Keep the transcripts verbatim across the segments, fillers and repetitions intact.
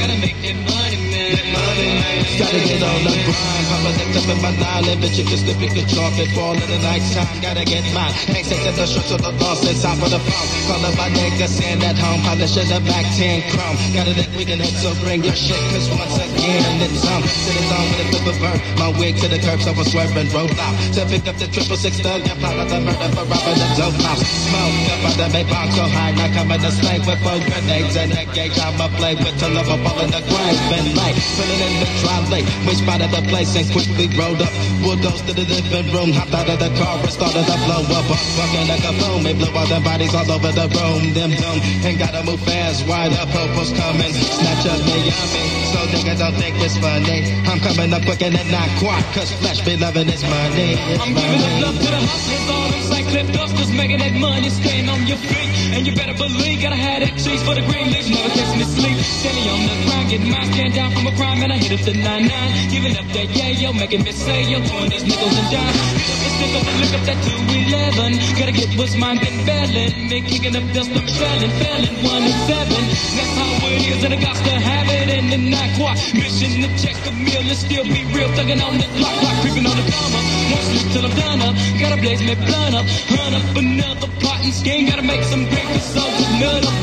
Gotta make that money, man. That money, man. Gotta get on the grind. Papa lift up in my knowledge. Bitch, if you slip, you can drop it. Fall in the night time. Gotta get mine. Hanks ain't that the shorts or the boss inside for the phone. Calling my nigga, stand at home. Polish in the back, ten chrome. Gotta let we can hit, so bring your shit. Cause once again, it's on. Sitting on with a flip of burn. My wig to the curb, so I swerve and roll out. To pick up the triple six thug and plot out the murder for robbing the dope house. Smoke up on the big bomb so high. Now come in the slang with four grenades and a gate. I'ma play with the love of all in the grave. Been late, filling in the dry lake. We spotted the place and quickly rolled up. Bulldoze to the living room. Hopped out of the car and started to blow up. Walking like a boom. They blew all their bodies all over the room. Them boom. Ain't gotta move fast. Why the purple's coming? Snatch up the yummy. So niggas don't think it's funny. I'm coming up quick and then not quiet. Cause flesh be loving this money. It's I'm money. Giving the love to the hustlers. All them cycling dusters making that money. Staying on your feet. And you better believe. Gotta have that cheese for the green leaves. Never catch me sleep. Steady on the grind. Getting mine. Stand down from a crime. And I hit up the nine nine. Giving up that yeah yo. Making me say yo. Throwing these nickels and dimes. Get up and stick up and look up that two eleven. Gotta get what's mine. Been bailing. Me kicking up dust. I'm failing. Failing. One and seven. That's how it is. And I got to have it. And the night quite. Mission to check a meal. And still be real. Thugging on the clock. Like creeping on the comma. Won't sleep till I'm done up. Gotta blaze me blunt up. Hunt up another plot and scheme. Gotta make some drink for soul. Nut up.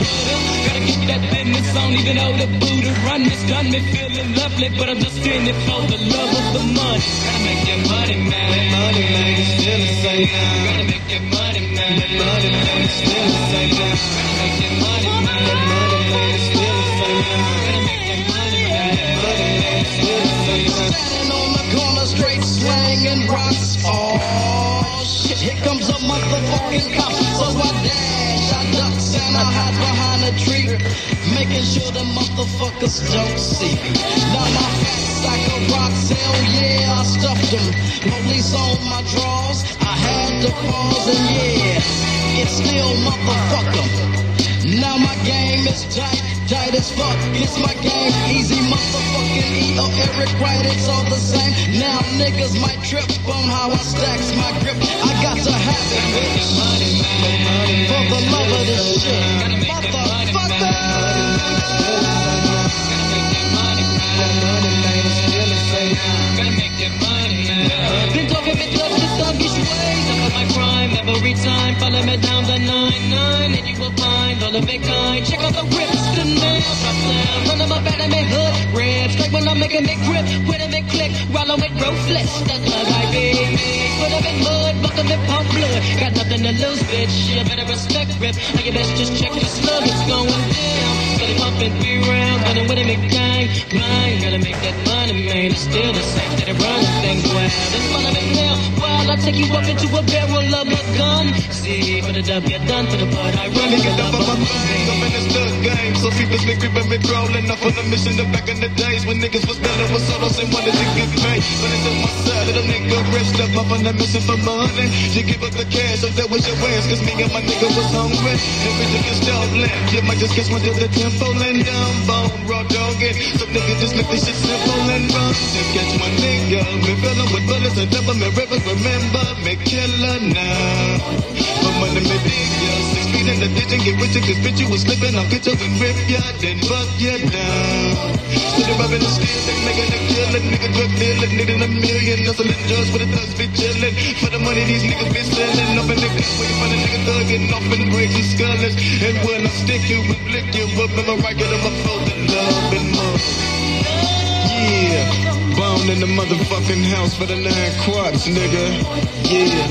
Gotta get that business on. Even though the Buddha run has done me feeling lovely. But I'm just in it for the love of the money. Gotta make that money, man. That money, man. It's still the same. Gotta make that money, man. That money, man. It's still the same. Gotta make that money, man. That money, man. It's still the same. Gotta make that money, man. That money, man. It's still the same. Straight slang and rocks. Oh shit, here comes a motherfucking cop. So I dash, I duck, and I hide behind a tree, making sure the motherfuckers don't see me. Now my facts like a rock, hell yeah, I stuffed them. Police on my drawers, I had to pause, and yeah, it's still motherfucker. Now my game is tight. Tight as fuck, it's my game. Easy motherfucking E or Eric Wright, it's all the same. Now niggas might trip on how I stacks my grip. I got to have it, bitch. For the love of this shit, motherfucker. Gotta make that money, that money, man. It's still the same. Gotta make that money, man. Been talking me up the thuggish ways. Up on my crime every time. Follow me down the nine nine, and you will find all of it kind. Check out the rips. Run them up out of me hood, red. Straight when I'm making me grip, with them in click, rolling with ruthless. That's love I be. Put them in mud, buck them in pump blood. Got nothing to lose, bitch. You better respect grip. Now you best just check the slug, it's going down. So they pumping three rounds, running with a big gang. Mine, gotta make that money, man. It's still the same that it runs things wild. It's fun of it now. While I take you up into a barrel of a gun. See, for the dub, you're done to the part I run. Get up on my money, I'm in this thug game. So people been creeping, been crawling up on a mission. The back in the days when niggas was better with solos and wanted to get paid. But it's on my side, little nigga rich up up on a mission for money. You give up the cash, so that was your wins. Cause me and my nigga was hungry. And we took a star lamp. You might just catch one to the time. Simple and dumb, bone, raw dog, and some niggas just make this shit simple and run. To catch my nigga, me fillin' with bullets and double me river. Remember me killer now. But money me digga, six feet in the ditch and get rich, cause bitch you was slippin'. I'll get you and rip ya, then fuck ya down. Still the robbin' and stealin', making a killin', nigga drug dealin', needin' a million, hustlin' drugs for the thugs be chillin'. For the money these niggas be sellin', up in the cut, waitin' for the nigga thuggin', off in the braids and scullin'. And when I stick you and lick you up, I get up, I feel the love and love. Yeah, bound in the motherfucking house for the nine quarts, nigga. Yeah,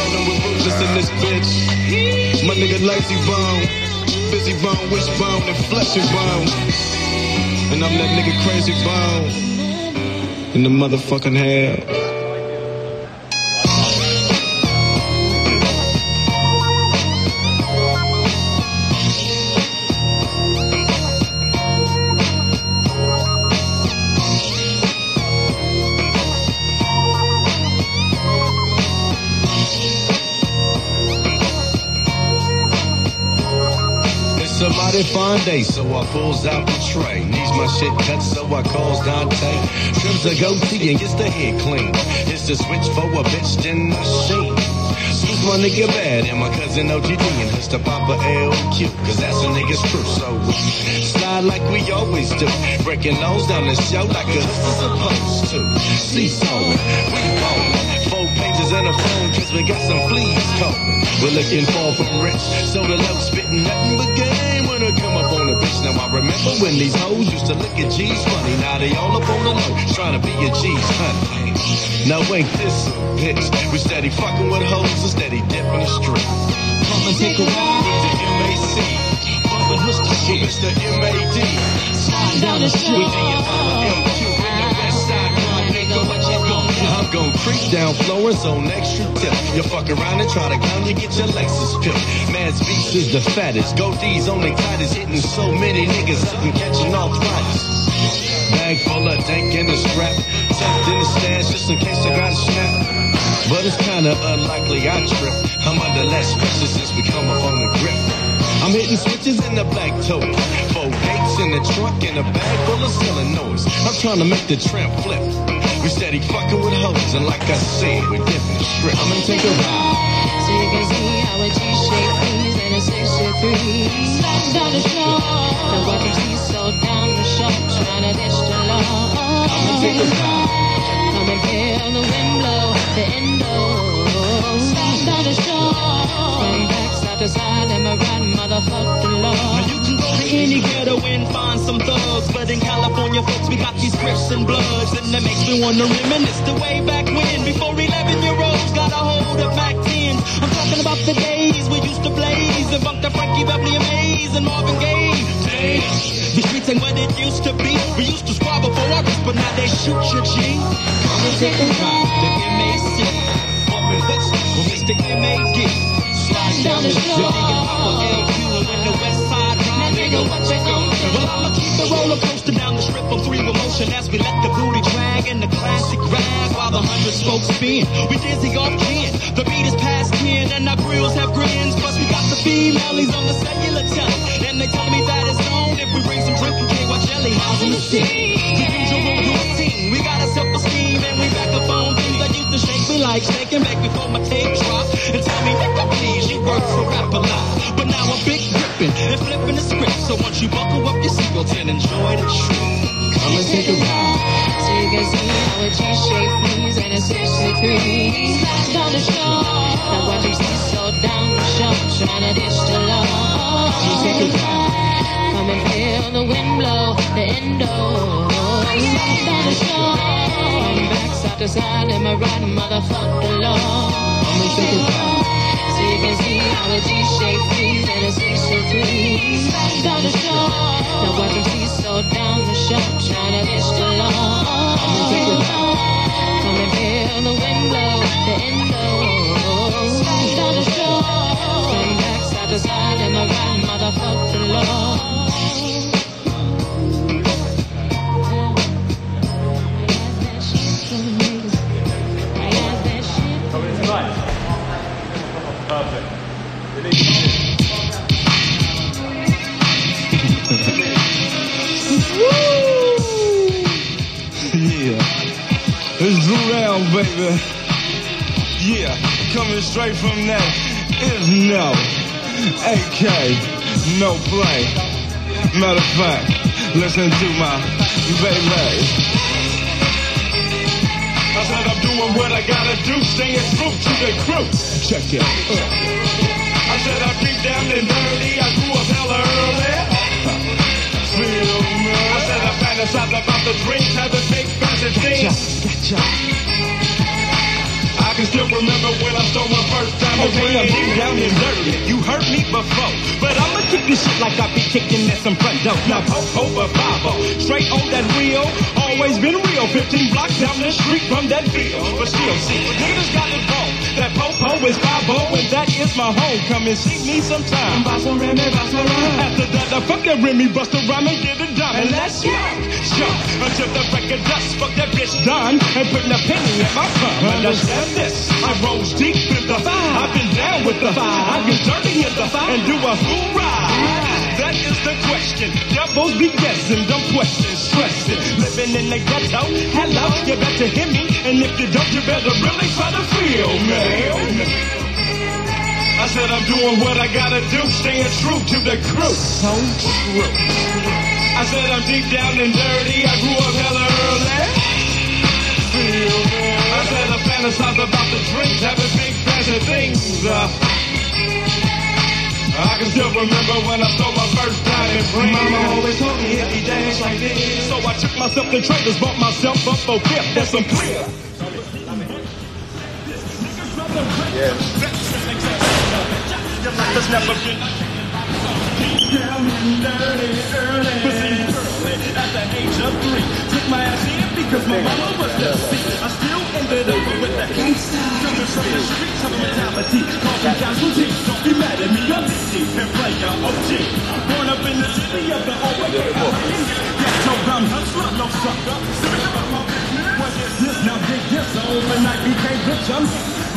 rolling with ruthless in this bitch. My nigga lazy bone, busy bone, wish bone, and fleshy bone. And I'm that nigga crazy bone in the motherfucking hell. Somebody fine day, so I pulls out the tray. Needs my shit cut, so I calls Dante. Trims a goatee and gets the head clean. It's the switch for a bitch, then I sheen. my nigga Bad and my cousin O G D and his to Papa L Q, cause that's a nigga's crew. So we slide like we always do, breaking those down the show like a supposed to. See sewing, we rollin', four pages and a phone, cause we got some fleas comin'. We're looking far from rich, so the low spittin' nothing but game when I come up on a bitch. Now I remember when these hoes used to look at G's funny, now they all up on the low, tryna be a G's honey. Now ain't this a bitch, we steady fuckin' with hoes and steady dippin' the street. Come and take a ride with the M A C, bumpin' who's talking, it's the M A D. Slide down the street with the M Q in the west side, come nigga, what you gon' do? I'm gon' creep down Florence on extra tip, you fuck around and try to clown, you get your Lexus pipped. Man's beast is the fattest, go D's on their tightest, hitting so many niggas up and catching all fighters. Bag full of dank in the strap, tucked in the stash just in case I got a snap. But it's kinda unlikely I trip, I'm under less pressure since we come up on the grip. I'm hitting switches in the black tote, four gates in the trunk and a bag full of solenoids. I'm trying to make the tramp flip, we steady fucking with hoes and like I said, we're different strips. I'm gonna take a ride so you can see how a G-shape freeze and a six to three slide down the shore, the water she's so down the shore, trying to ditch the law. I'm gonna take a ride, come and feel the wind blow the endo, slide down the shore, from back side to side and my grandmother fucked the law. Now you can go to any ghetto and find some thugs, but in California folks we got these grips and bloods, and that makes me wanna reminisce the way back when, before eleven year olds got a hold of Mac tens. I'm talking about the days we used to blaze and bump the Frankie Beverly and Maze and Marvin Gaye. Damn, the streets ain't what it used to be, we used to squabble for our wrist, but now they shoot your G. Come and take a ride, the M A C, bumpin' hooks with Mister M A D. Slide down the shore, nigga, Papa L Q, and when the west side ride, nigga, what you gon' do? Well, I'ma keep the roller coaster down the strip on three with motion as we let the booty drag in the classic rag while the hundreds folks spin. We dizzy off ten, the beat is past ten, and our grills have grins, plus we got the females on the cellular tele, and they tell me that it's on if we bring some drip and K Y jelly. How's in the city? The usual routine, we got a self-esteem and we back up on things that used to shake me like shaking back before my tape drop, and tell me that I please, you work for rap a lot, but now I'm big gripping and flipping the script, so once you buckle up your seatbelt and enjoy the trip. Come and take a ride, so you can see how a G-shape freeze and a six to three slide down the shore, now watch them see so down the shore, trying to ditch the law. Come and take a ride, come and feel the wind blow the endo, slide down the shore, from back side to side and my ride, motherfuck the law. Come and take a ride, so you can see how a G-shape freeze and a six to three slide down the shore, now watch them see so down the shore, trying to ditch the law. Come and take a ride, come and feel the wind blow the endo, slide down the shore, from back side to side and my ride, motherfuck the law. Baby, yeah, coming straight from that is no, A K, no play. Matter of fact, listen to my baby. I said I'm doing what I gotta do, staying true to the crew. Check it. Uh. I said I'm deep down and dirty, I grew up hella early. Feel me? I said I fantasize about the dreams, how the big fancy things. Gotcha, gotcha. I can still remember when I stole my first time. Okay, I'm deep down and dirty. You heard me before, but I'ma kick this shit like I be kicking at some front door. Now pop over Bobo, straight on that wheel. Always been real, fifteen blocks down the street from that field. But still, see, niggas got it wrong. That popo is Bobo, and that is my home. Come and see me sometime. After that, I fuck that Remy, bust a rhyme and get a dime. And let's rock, jump until the record dust. Fuck that bitch done and put a penny in my thumb. Understand? This. I rose deep in the fire, I've been down with the fire, I get dirty in the fire, and do a hoorah. Right. That is the question, devils be guessing, don't question, stressing, living in the ghetto, hello, you better hear me, and if you don't, you better really try to feel me. I said I'm doing what I gotta do, staying true to the crew. So true. I said I'm deep down and dirty, I grew up hella early. I said I fantasize about the dreams, having big fancy things. uh, I can still remember when I stole my first time in free. Mama always told me if you dance like this. So I took myself to trailers, bought myself up for fifth, that's some clear. Let's never get down and dirty early. Pussy early at the age of three. Took my ass in because my mama was the seat. I still ended up with that gangsta. Coming from the streets of mentality. Call me casualty. Don't be mad at me. I'm D C and player O G. Born up in the city of the old way. Got your brown hustler, no sucker. What is this? Now dig this. The overnight B K bitch. I'm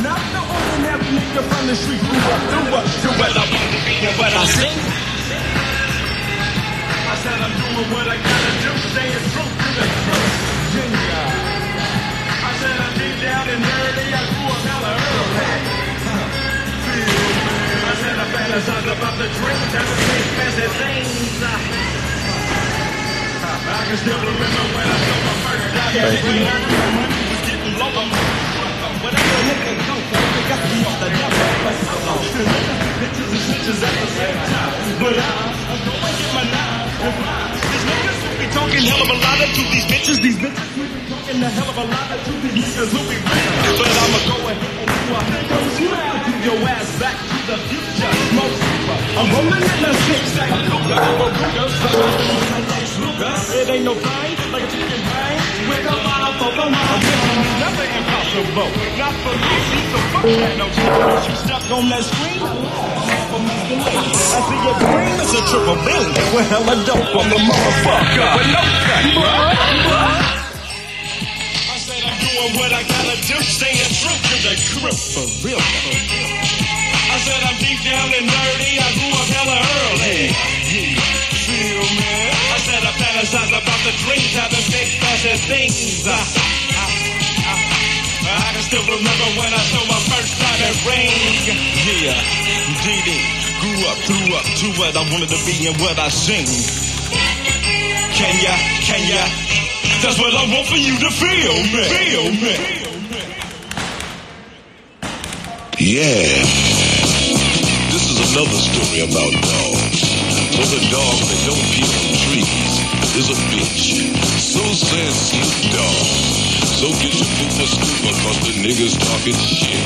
not the ordinary nigga from the street. Do what, do what, do what I want to be and what I sing. I said I'm doing what I gotta do, staying true to the truth. I said I'm deep down and dirty, I grew up hella early. I said I fantasize about the dreams, I would make fancy things. I can still remember when I saw my first time. My money was getting low. Whatever nigga go for, we got to be off the devil. But I'm all still looking bitches and switches at the same time. But I, I'm going to get my nine and fly. These niggas who be talking hell of a lot to these bitches. These bitches who be talking a hell of a lot to these niggas who be real. But I'ma go ahead and do a thing. I'm smile to your ass back to the future. Most people, I'm rolling in a zigzag. I'm a Ruger, I'm a Ruger. It ain't no fine, like a chicken pie. Wake up, I'll pop a mouth. Nothing impossible. Not for me, see the fuck that no shit. You stuck on that screen? I see your dream is a triple beam. Well, hella dope, I'm the motherfucker with no cut. I said I'm doing what I gotta do, staying true to the crew. For real, for real. I said I'm deep down and dirty, I grew up hella early. Feel me? I said I fantasize about the dreams, how to make fancy things. I can still remember when I saw my first time at ring. Yeah, D D, grew up, threw up to what I wanted to be and what I sing. Can ya, can ya? That's what I want for you to feel me. Feel me. Yeah. This is another story about dogs. For the dog that don't pee on trees is a bitch. So says Snoop Dogg. So get your pooper scooper, cause the niggas talking shit.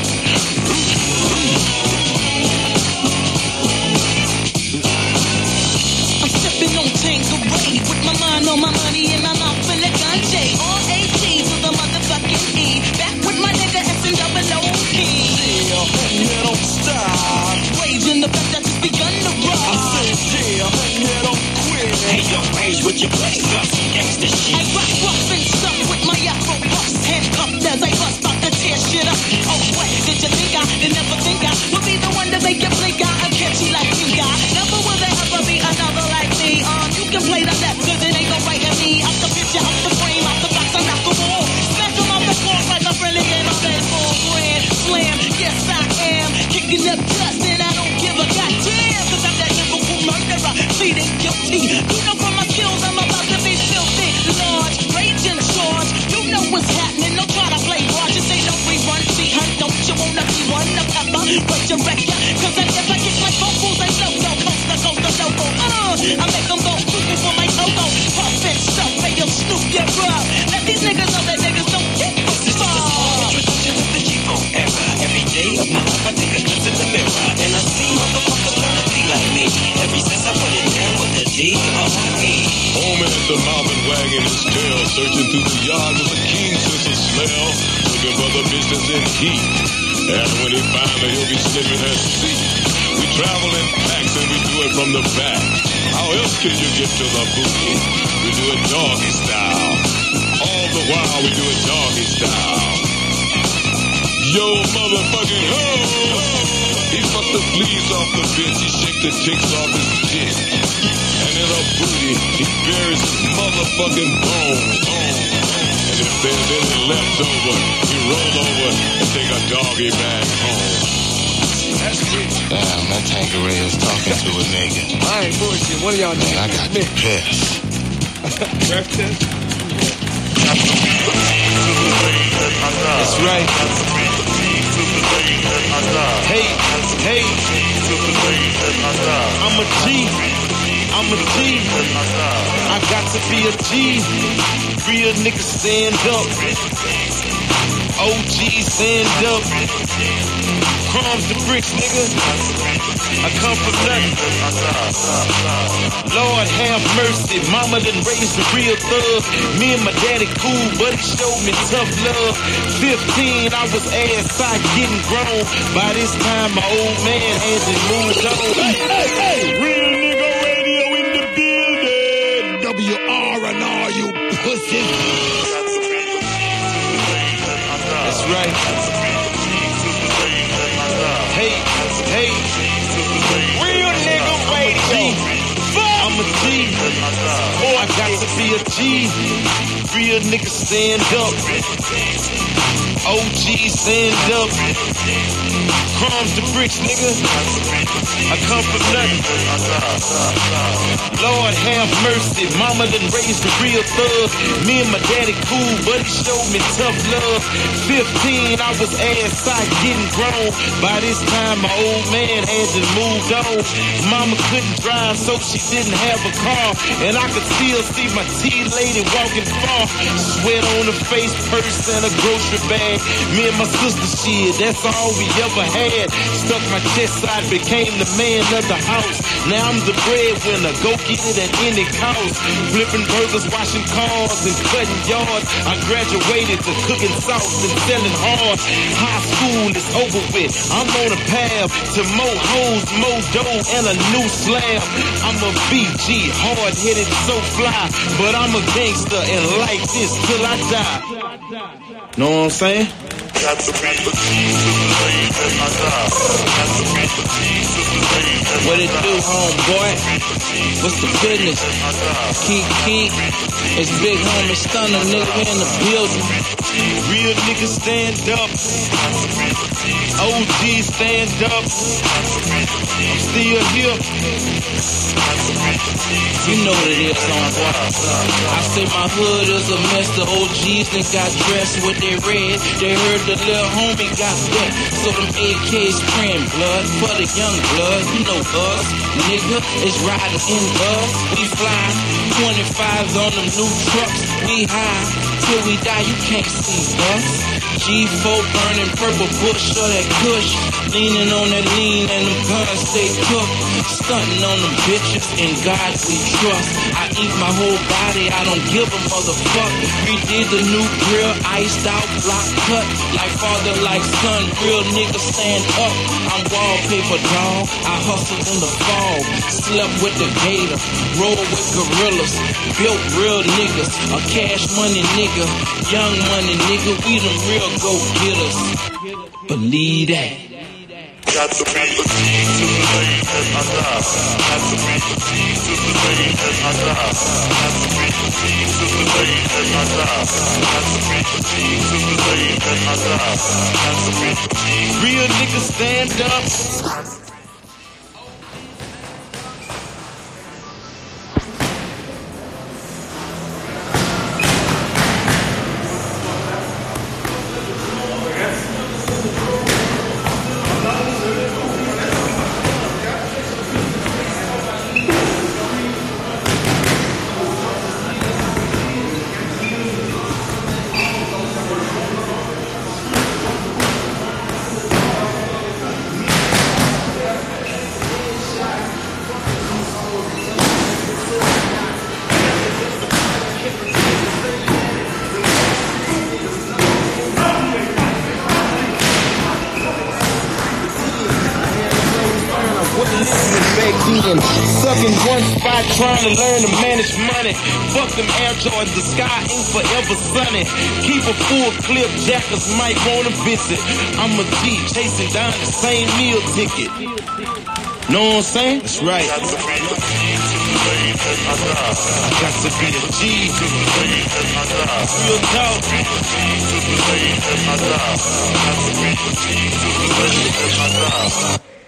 I'm stepping on Tangeray with my mind on my money and my mouth full of ganja. All A T to the motherfucking E. Back with my nigga S and double O P. Yeah, yeah, don't stop. Waves in the back that just begun to rock. I said, yeah, yeah, don't quit. Hey, yo, raise with your black gloves and gangsta shit. I rock, rock, and stuff with my afro puffs. Handcuffed as I bust out to tear shit up. Oh, what did you think I did? Never think I would be the one to make you blink out. I'm catchy like you got. Never will there ever be another like me. Um, you can play the left, cause it ain't no right at me. Out the picture, out the frame, out the box, I'm out the wall. Smash them off the floor like I'm really in all that full grand slam. Yes, I am. Kicking up dust and I don't give a goddamn. Cause I'm that lyrical murderer, pleading guilty. You know from my skills, I'm about to be filthy. Large, rage in charge. You know what's happening, don't try to play hard. Just ain't no free run, see, hun. Don't you wanna be one of ever? Break your record, cause I guess I kick like phone fools ain't loco. Coast to coast to loco, uh I make them go stupid for my logo. Puff and stuff, pay your snoop, yeah, bruh. Let these niggas know that niggas don't get this far. This is the small introduction of the G-O era. Every day of my life I take a glance in the mirror, and I see motherfuckers wanna be like me. Ever since I put it down with the G O E. Home at the Marvin wagging his tail, searching through the yard with a keen sense of smell, looking for the bitch that's in heat. And when he finds her, he'll be slipping her seat. We travel in packs and we do it from the back. How else can you get to the booty? We do it doggy style. All the while we do it doggy style. Yo, motherfucking ho! He fuck the fleas off the bitch, he shake the chicks off his dick. And in her booty, he buries his motherfucking bones. If there's any left over, you roll over and take a doggy back home. Damn, that Tanqueray is talking to a nigga. I ain't bullshit. One of y'all niggas. I got you pissed. Ref test? That's right. Hey, hey. I'm a G. I'm a G. I got to be a G. Real niggas stand up. O G stand up. Crumbs to bricks, nigga. I come from nothing. Lord have mercy. Mama done raised a real thug. Me and my daddy cool, but he showed me tough love. Fifteen, I was ass side getting grown. By this time, my old man hasn't moved on. Hey, hey, hey. Real nigga radio in the building. W R and R, you pussy. That's right. Hey, hey, real nigga radio. I'm a G, boy, I got to be a G. Real nigga stand up. O G stand up. Crumbs to bricks, nigga. I come from nothing. Lord have mercy. Mama done raised a real thug. Me and my daddy cool, but he showed me tough love. Fifteen, I was ass side getting grown. By this time, my old man hasn't moved on. Mama couldn't drive, so she didn't have a car. And I could still see my tea lady walking far. Sweat on her face, purse, and a grocery bag. Me and my sister, shit, that's all we ever had. Stuck my chest out, became the man of the house. Now I'm the breadwinner, go get it at any cost. Flipping burgers, washing cars, and cutting yards. I graduated to cooking sauce and selling hard. High school is over with. I'm on a path to more hoes, more dough, and a new slab. I'm a B G, hard-headed, so fly. But I'm a gangster and like this till I die. Know what I'm saying? Got to be the keys to the lane that I die. Got to be the keys to the lane that I die. What it do, homeboy? What's the business? Keep, keep. It's Big Homie Stunner, nigga, in the building. Real niggas stand up. O G stand up. I'm still here. You know what it is, homeboy. I said my hood is a mess. The O Gs that got dressed with their red. They heard the little homie got wet, so them A Ks spraying blood for the young blood. You know us, nigga, it's riding in us. We fly twenty-fives on them new trucks. We high till we die, you can't see us. G four burning purple bush or that kush, leaning on that lean and them guns stay cooked. Stunting on them bitches, in God we trust. I eat my whole body, I don't give a motherfucker. We did the new grill, iced out, block cut. Like father, like son, real nigga stand up. I'm wallpaper dog, I hustled in the fall. Slept with the gator, rolled with gorillas. Built real niggas, a cash money nigga. Young money nigga, we the real go-getters. Believe that. Got to be the keys to the lane that I die. Got to be the keys to the lane that I die. Got to be the keys to the lane that I die. Got to be the keys to the lane that I die. Got to be the keys. Real niggas stand up. Trying to learn to manage money. Fuck them Air Jordans, the sky ain't forever sunny. Keep a full clip, jackers might wanna visit. I'm a G, chasing down the same meal ticket. Know what I'm saying? That's right. Got to be the G to the lane that I die. Got to be the G to the lane that I die. Real talk. Got to be the G to the lane that I die. Got to be the G to the lane that I die.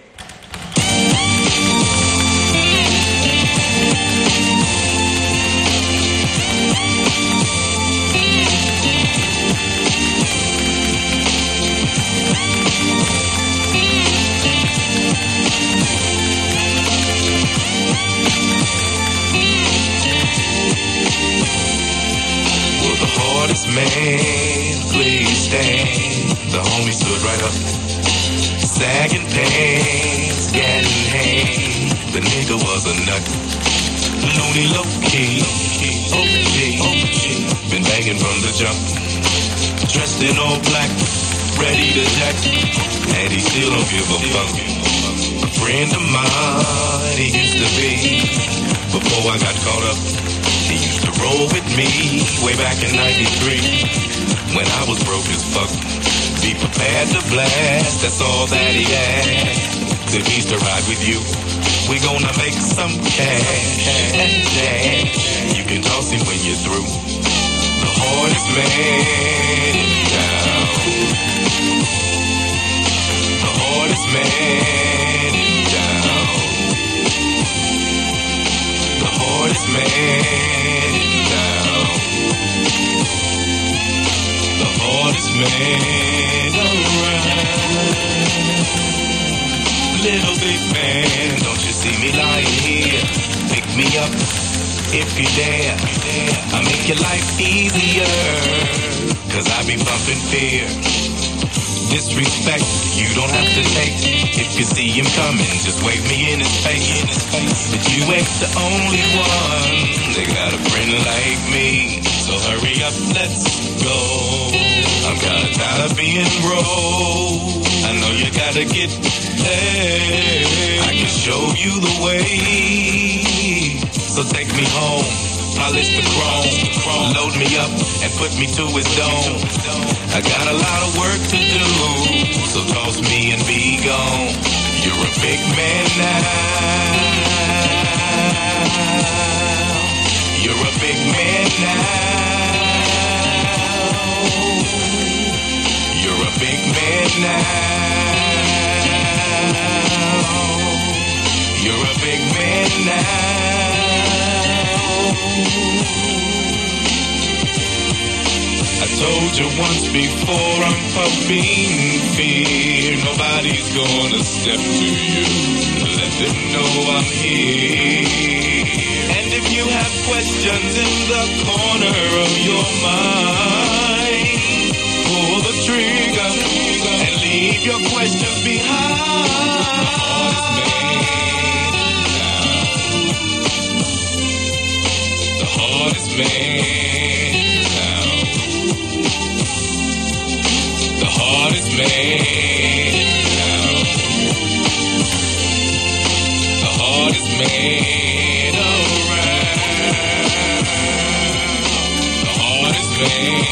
man, please stand. The homie stood right up, sagging pants, gat in hand. The nigga was a nut, loony low-key, O G, been banging from the jump, dressed in all black, ready to jack, and he still don't give a fuck. A friend of mine, he used to be, before I got caught up. He used to roll with me way back in ninety-three when I was broke as fuck. Be prepared to blast, that's all that he had. If he's to ride with you, we gonna make some cash. You can toss him when you're through. The hardest man in town. The hardest man in town. The hardest man. Man around. Little big man, don't you see me lying here? Pick me up if you dare. I'll make your life easier, cause I be pumping fear. Disrespect, you don't have to take. If you see him coming, just wave me in his face. But you ain't the only one. They got a friend like me, so hurry up, let's go. I'm kinda tired of being broke. I know you gotta get paid. I can show you the way. So take me home, polish the chrome, load me up and put me to his dome. I got a lot of work to do, so toss me and be gone. You're a big man now. You're a big man now. Big man now. You're a big man now. I told you once before, I'm pumping fear. Nobody's gonna step to you. Let them know I'm here. And if you have questions in the corner of your mind, pull the trigger and leave your questions behind. The hardest man now. The hardest man now. The hardest man now. The hardest man around. The hardest man.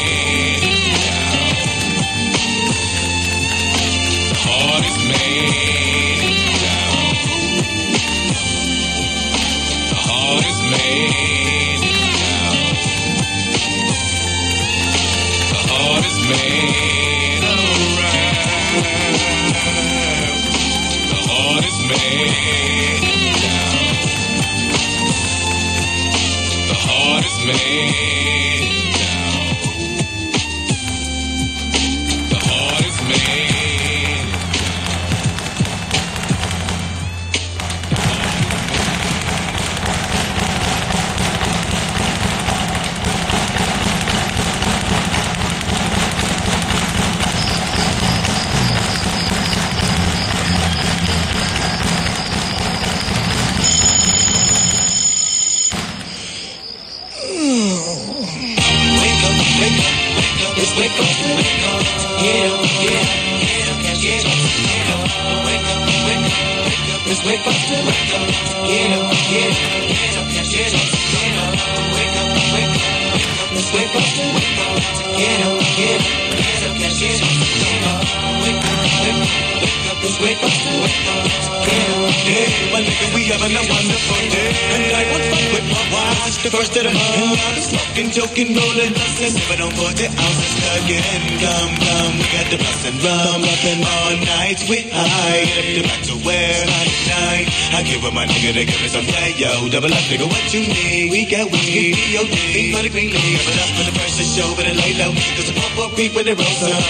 Double up, nigga, what you need? We got whiskey, B O D Ain't for the green leaf, but up for the pressure show, but it lay low. Cause the pump up beat when it rolls up.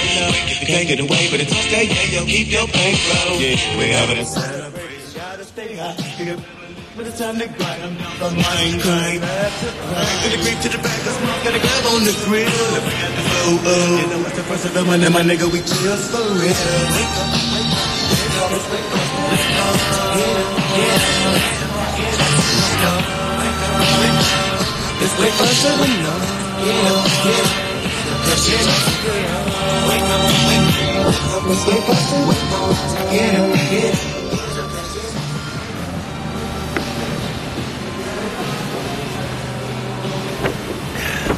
You can't get away, but it's okay, yeah, yo, keep your pain low. Yeah, we have it. Gotta stay high. But it's time to grind, I'm not on Minecraft. Back to the creep, to the back, I smoke, gotta grab on the grill. The way I do, oh, oh. You know it's the first of the month, and my nigga, we chills for real. Wake up, wake up, wake up, wake up, wake up, wake up, wake up, wake up,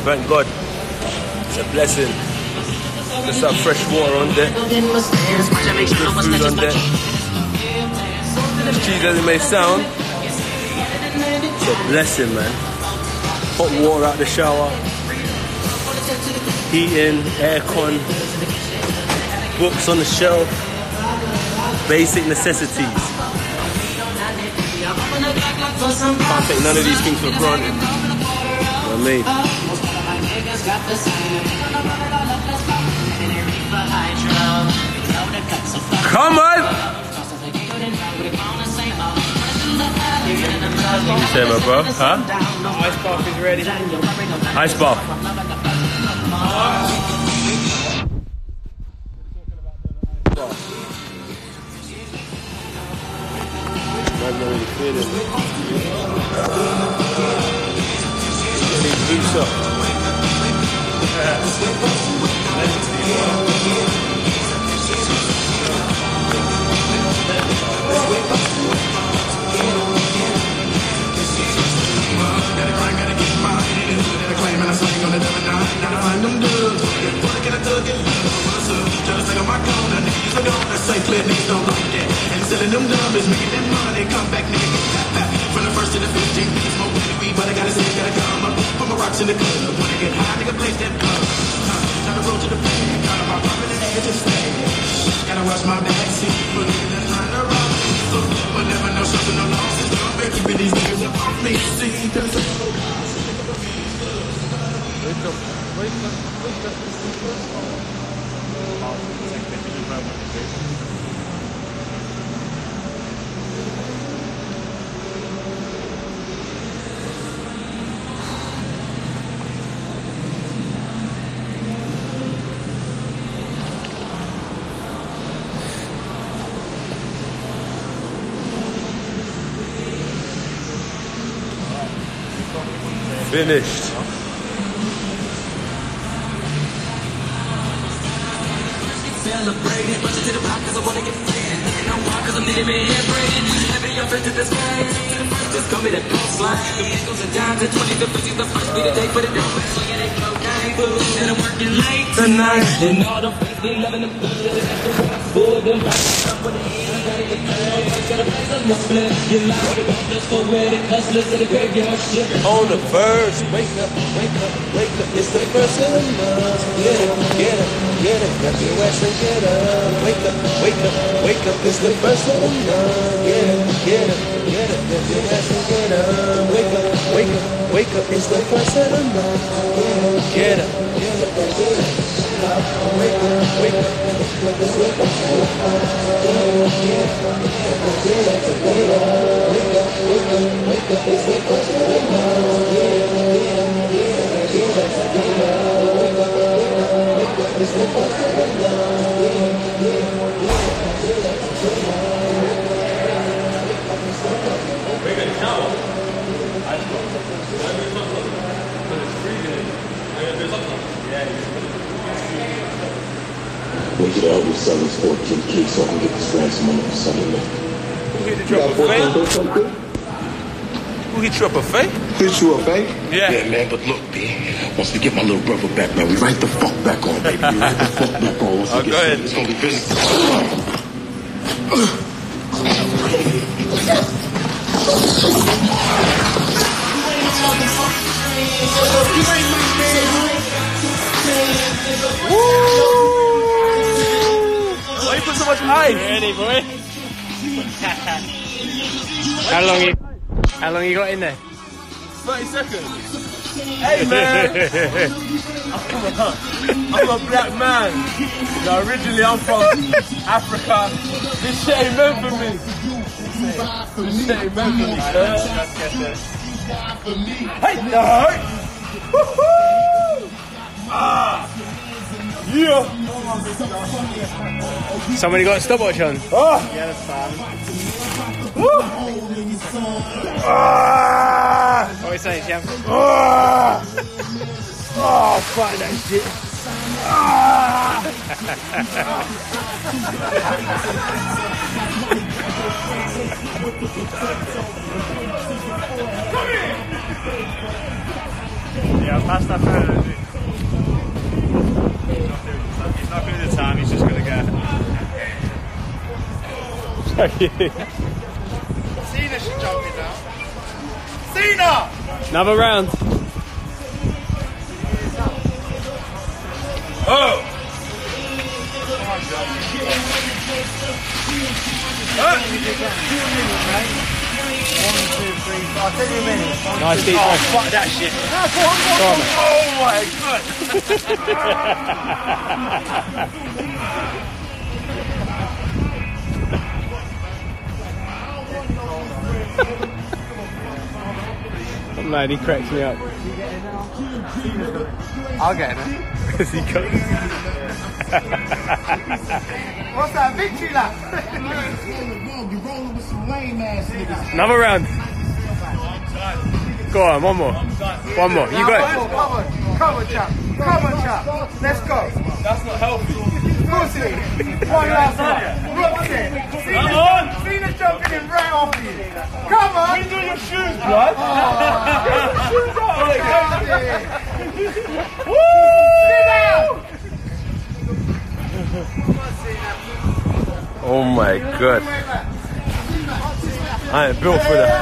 thank God, it's a blessing. There's some fresh water on there. There's good food on there. As cheesy as it may sound, it's a blessing, man. Hot water out the shower, heating, aircon, books on the shelf, basic necessities. Can't take none of these things for granted. You know what I mean? Got the come on! Say my bro, huh? Ice bath is ready. Ice bath. Oh. In the club, wanna get high, nigga, place that club. Time to roll to the bank, got my pocket and nigga just stay. Gotta watch my back, see, but nigga, that's not the wrong. So, but never know something, no losses, no big, keeping these niggas up on me, see, that's a whole lot. Wake up, wake up, wake up, wake up. Finished. Celebrated, but to the pop because I want to get fed. And I'm wild because I'm needing me and braided. Every effort to this way. Just call me that coastline. The nickels and dimes and twenties and fifties. The first be the day for the dough. So it ain't no day, boo. And I'm working late tonight. And all the faith we loving them good. And after rock, boy, them rocks. Up with the end, ready to play. Got a place on the flip. You like the wonders for ready hustlers in the graveyard shit. On the verge. Wake up, wake up, wake up. It's the first of the month. Get it, get it, get it. Got your ass and get up. Wake up, wake up, wake up. It's the first of the month. Get it, get it, get it. Got your ass and get up. Wake up, wake up, wake up. It's the first of the month. Get it, get it, get it. Wake up, wake up. It's the first of the month. We get out, we sell these fourteen cakes so I can get this ransom money for Sunday night. Who hit you up a fake? Who hit you up a fake? Hit you a fake? Yeah. Yeah, man, but look, B, once we get my little brother back, man, we right the fuck back on, baby. We right the fuck back on. Once oh, we get ahead. It's gonna be business. Woo! Why you put so much ice? Ready, boy? How long you How long you got in there? thirty seconds. Hey man! Oh, come on. I'm a black man. Now, originally I'm from Africa. This shit ain't meant for me. die for me. Hey, y'all. Woohoo! Ah! Yeah! Somebody got a stopwatch on. Oh! Yeah, that's fine. Woo! Ah! What are you saying, champ? Ah! Oh, fuck that shit. Come here! Yeah, past that further, dude. He's not going to the time, he's just going to go. Cena should jump me down. Cena! Another round. Oh! one, two, three, five, ten minutes. Nice deep. Oh, fuck that shit. Oh my god. Man, he cracks me up. I'll get it. What's that victory lap? Another round. Go on, one more. One more. You go. Come on, come on, chap. Come on, chap. Let's go. That's not healthy. One last one. Rock it. Cena's jumping in right off you. Come on. Where's your shoes, blood? Where's your shoes, blood? Oh my god. I ain't built for that.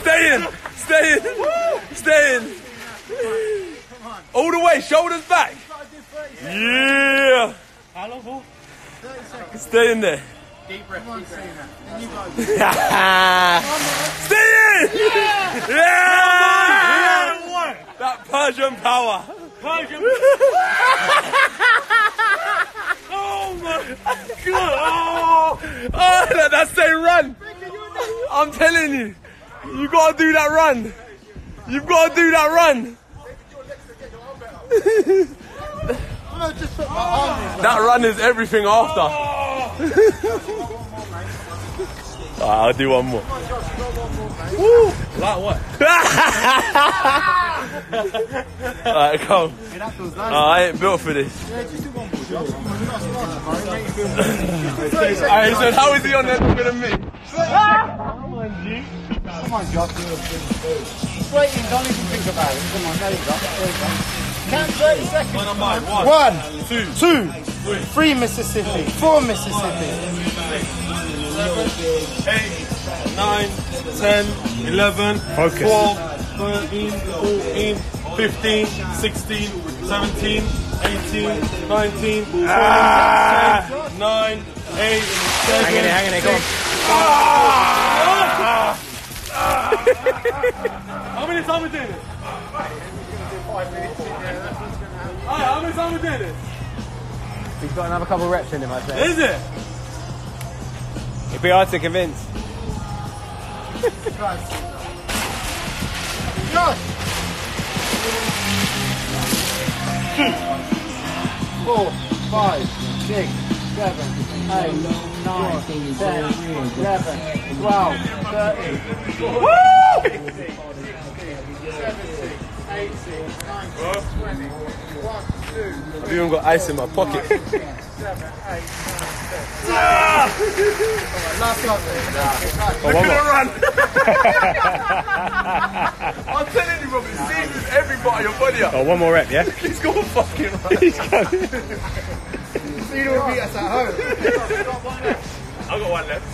Stay in! Stay in! Stay in! All the way, shoulders back! Yeah! How long for? thirty seconds. Stay in there. Deep breath, deep breath. Stay in! Yeah! Yeah! That Persian power! Persian power! Oh my god! Oh, oh that, that's a run! I'm telling you, you gotta do that run. You've gotta do that run. That run is everything after. Right, I'll do one more. Woo! Like what? Alright, come. Oh, I ain't built for this. Alright, so how is he on there bigger than me? Come on, G. Come on, Josh. Straight in, don't even think about it. Come on, there you go. There you go. Count thirty seconds. One on mine. One, One two, two, three. Three Mississippi. Four Mississippi. Seven, eight, nine, ten, eleven, okay. Twelve, thirteen, fourteen, fifteen, sixteen, seventeen. eighteen, nineteen, ah! ten, nine, eight, seven, hang in there, hang in there, go on. Ah! Ah! How many times we doing this? Alright, how many times we doing this? He's got another couple of reps in him, I think. Is it? It'd be hard to convince. Josh! four, five, six, seven, eight, nine, ten, eleven, twelve, thirteen, Woo! I've even got ice in my pocket. I'm gonna run! I'm telling you, Robbie, Cena's every part of your body up. Oh, one more rep, yeah? He's gonna fucking run. He's gonna. Cena will beat us at home. I got one left.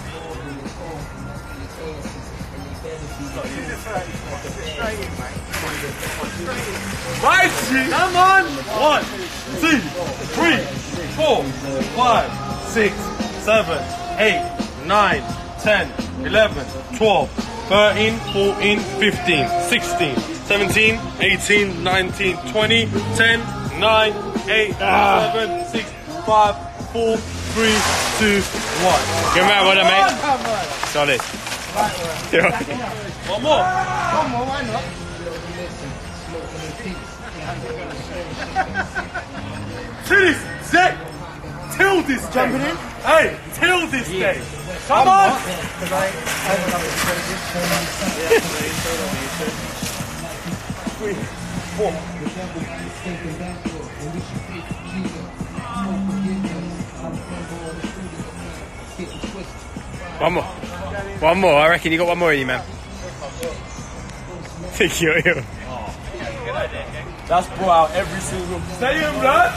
Right, come on! One, two, three, four, five. six, seven, eight, nine, ten, eleven, twelve, thirteen, fourteen, fifteen, sixteen, seventeen, eighteen, nineteen, twenty, ten, nine, eight, seven, six, five, four, Three, two, one. Good man, well done, mate. Solid. One more. One more, why not? Tillis, Zach. Till this day. Jumping in? Hey, till this day. Come on. Three, four. One more. One more. I reckon you got one more in you, man. Take your heel. That's brought out every single. Stay in, blood.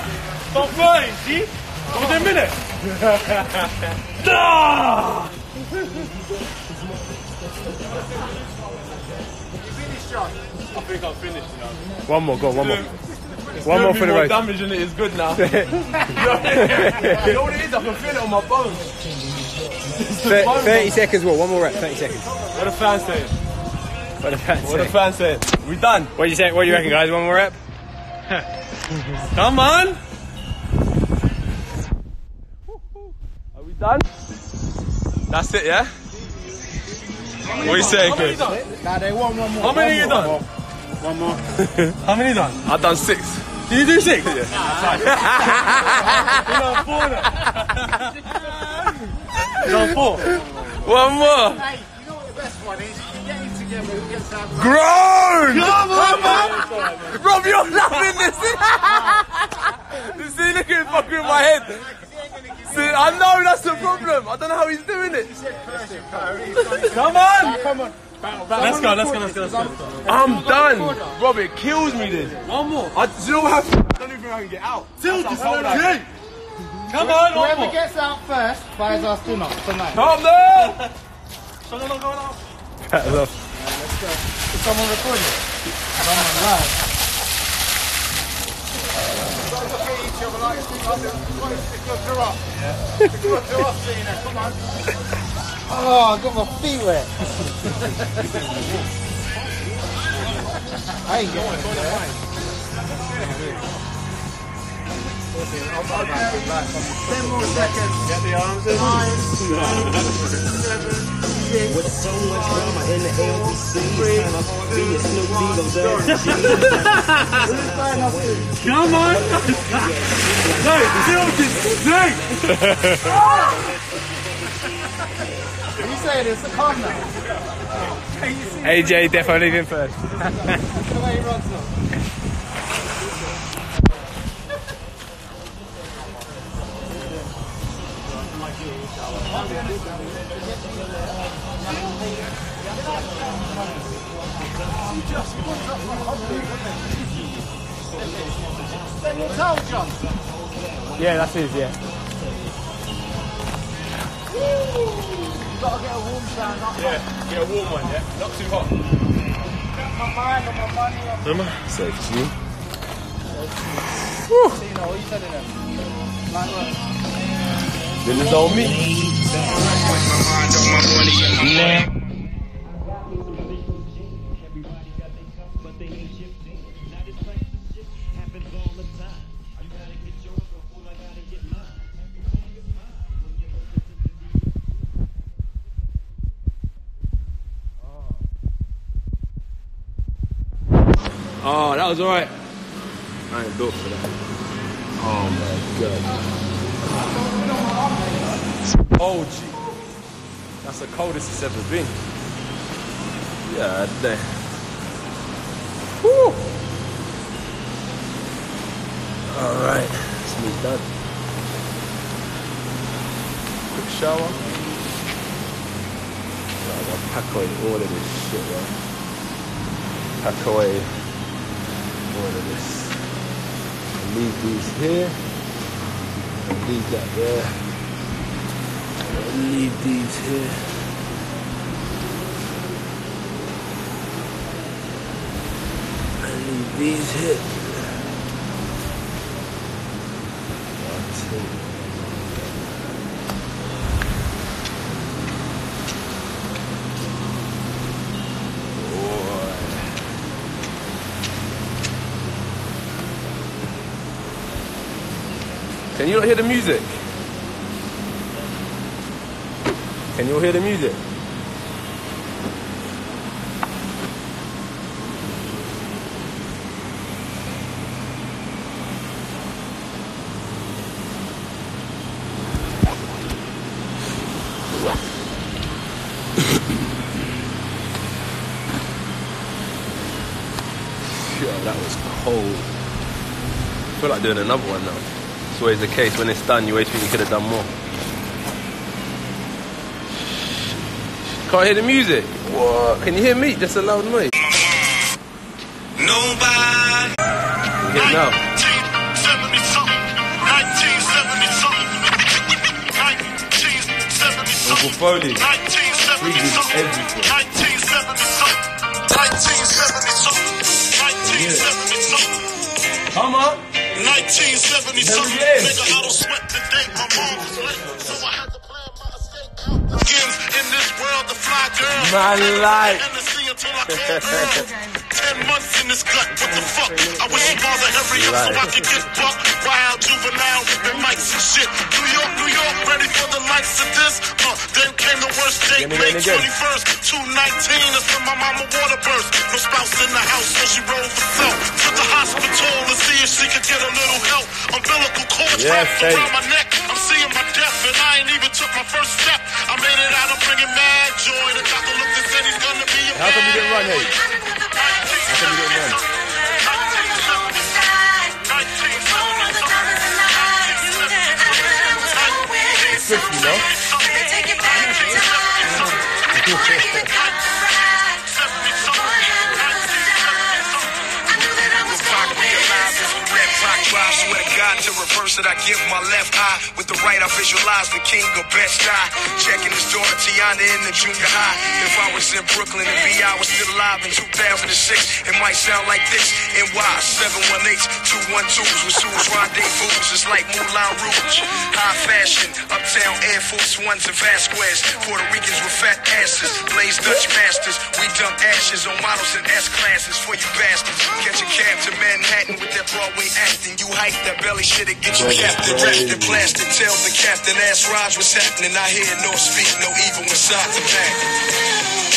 Stop flying, see? Within a minute. I think I'm finished now. One more, go, one more. It's one more for the road. Damage than it is good now. You know what it is? I can feel it on my bones. thirty, thirty seconds more, one more rep, thirty seconds. What the fans saying? What the fans saying? What the fans saying? We done. What do you say? What do you reckon, guys? One more rep? Come on! Are we done? That's it, yeah? What are you saying, Chris? Nah, they want one more. How many you done? One more. How many done? I've done six. Did you do six? Yeah. Nah, I've done four now. You've done four. One more. Hey, you know what the best one is? Getting together and getting out. Grown! Come on, man! Rob, you're loving this. See, look at it fucking with my head. See, I know that's the problem. I don't know how he's doing it. Come on! Come on. Let's go, let's go, let's go, let's go. I'm done. Rob, it kills me this. One more. I, do you know what happened? I don't even know how I can get out. Till this whole day. Come on, one more. Whoever gets out first, buys us dinner tonight. Come on! Shall I not go out? Let's go. Is someone recording? Someone live. Oh, I got my feet wet. I ain't going ten more seconds. Get the arms in. Nine, seven, six, with so much drama in the L B C, sign up to be a Snoop Dogg. Come on! No, build this thing! You saying it's a con now? A J definitely leaving first. The way he runs up. Yeah, that's his, yeah. You've got to get a warm shower, not hot. Yeah, get a warm one, yeah? Not too hot. My mind and my money on. Remember? Safe to you. Woo! So, you know, what you said in there? This is on me. Yeah. Oh, that was alright. I ain't built for that. Oh my god. Oh gee. That's the coldest it's ever been. Yeah, damn. Woo! Alright, it's me done. Quick shower. Right, I'll pack away all of this shit, man. Pack away. All of this. I'll leave these here. I'll leave that there. I'll leave these here. I'll leave these here. One, two. Can you not hear the music? Can you hear the music? That was cold. I feel like doing another one now. It's always the case. When it's done, you always think you could have done more. Can't hear the music. What? Can you hear me? Just a loud noise. Nobody. You hear it now. Uncle Foley. We do everything. Yeah. Come on. nineteen seventy-two. Nigga, I don't sweat today. My mom was late, so I had to plan my escape out. Skins in this world, the fly girl. My life. Ten months in this gut. What the fuck? I wish you bother every up so I could get bucked. Wild juvenile with the mics and shit. New York, New York, ready for the likes of this. Huh. Then came the worst day, May twenty-first, two nineteen. That's when my mama water burst. No spouse in the house, so she rolled for self to the hospital to see if she could get a little help. Umbilical cord wrapped yes, around my neck. I'm seeing my death, and I ain't even took my first step. I made it out of bringing mad joy. The doctor looked and said he's gonna be a man. How come you didn't run, hey? How come you didn't run? fifty, no? To reverse it, I give my left eye. With the right, I visualize the king of Best Guy. Checking his daughter Tiana in the junior high. If I was in Brooklyn and V I was still alive in two thousand six, it might sound like this. N Y seven one eight, two one twos with Sue's rendezvous. It's like Moulin Rouge. High fashion, uptown Air Force Ones and Vasquez. Puerto Ricans with fat asses, blaze Dutch masters. We dump ashes on models in S-classes for you bastards. Catch a cab to Manhattan with that Broadway acting. You hype that belly shit and get you captain, wrapped in plastic. Tell the captain, ask Raj what's happening. I hear no speak, no even inside the back.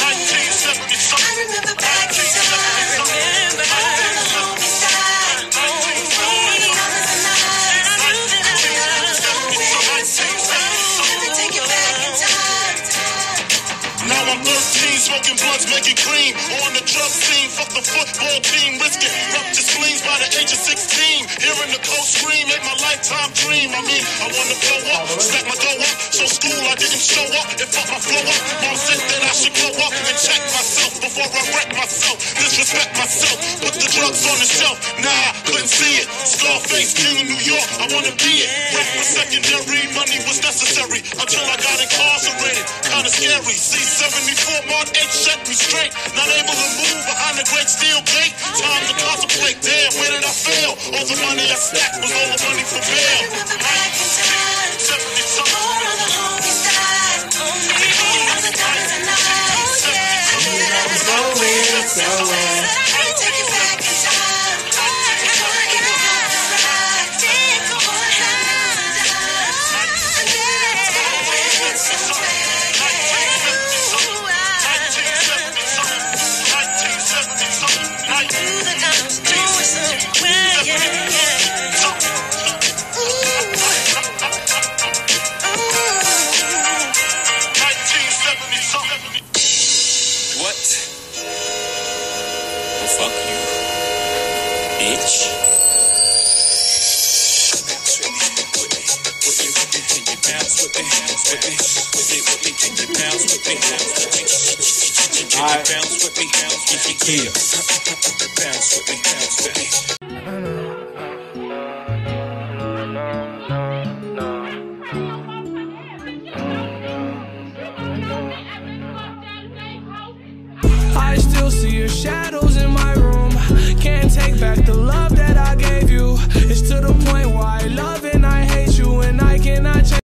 nineteen seventy-something. I remember back in time. Remember how long it died. nineteen seventy-something. I was alive. And I knew that I was alive. Let me take it back in time. Now I'm thirteen, smoking blunts, making cream. On the drug scene, fuck the football team. Risk it, rupture sleeves by the age of sixteen. Hearing the cold scream. Time dream, I mean, I wanna blow up, stack my dough up, so school I didn't show up, it fucked my flow up, mom said that I should grow up, and check myself before I wreck myself, disrespect myself, put the drugs on the shelf, nah, couldn't see it, Scarface, king of New York, I wanna be it, break my secondary, money was necessary, until I got incarcerated, kinda scary, C seventy-four, Mark eight, set me straight, not able to move behind the great steel gate, time to contemplate, damn, where did I fail, all the money I stacked was all the money for me. I remember back in time, more on the homie side, only on the daughters and I, oh yeah, I knew that I was going somewhere, but I can't take it back in time, I wanna get a high ride, then go on high dive, I knew that I was going somewhere, yeah, I knew that I was going somewhere, yeah, yeah. Here. I still see your shadows in my room. Can't take back the love that I gave you. It's to the point why I love you.